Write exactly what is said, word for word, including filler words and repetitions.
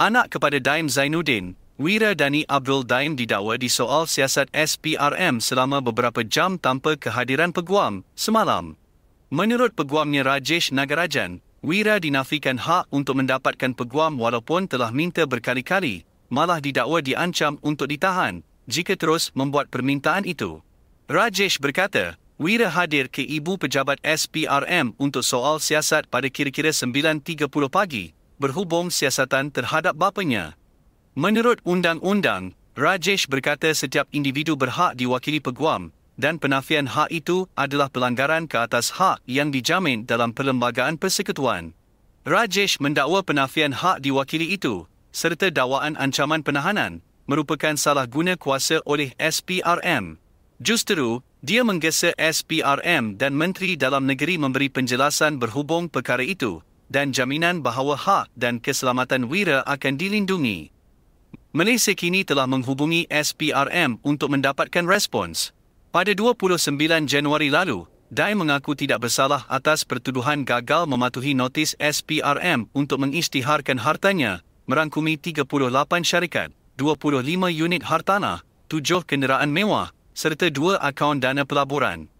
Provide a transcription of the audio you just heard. Anak kepada Daim Zainuddin, Wira Dani Abdul Daim didakwa di soal siasat S P R M selama beberapa jam tanpa kehadiran peguam semalam. Menurut peguamnya Rajesh Nagarajan, Wira dinafikan hak untuk mendapatkan peguam walaupun telah minta berkali-kali, malah didakwa diancam untuk ditahan jika terus membuat permintaan itu. Rajesh berkata, Wira hadir ke ibu pejabat S P R M untuk soal siasat pada kira-kira sembilan tiga puluh pagi, berhubung siasatan terhadap bapanya. Menurut undang-undang, Rajesh berkata setiap individu berhak diwakili peguam dan penafian hak itu adalah pelanggaran ke atas hak yang dijamin dalam Perlembagaan Persekutuan. Rajesh mendakwa penafian hak diwakili itu serta dakwaan ancaman penahanan merupakan salah guna kuasa oleh S P R M. Justeru, dia menggesa S P R M dan Menteri Dalam Negeri memberi penjelasan berhubung perkara itu dan jaminan bahawa hak dan keselamatan Wira akan dilindungi. Malaysia kini telah menghubungi S P R M untuk mendapatkan respons. Pada dua puluh sembilan Januari lalu, Daim mengaku tidak bersalah atas pertuduhan gagal mematuhi notis S P R M untuk mengisytiharkan hartanya, merangkumi tiga puluh lapan syarikat, dua puluh lima unit hartanah, tujuh kenderaan mewah serta dua akaun dana pelaburan.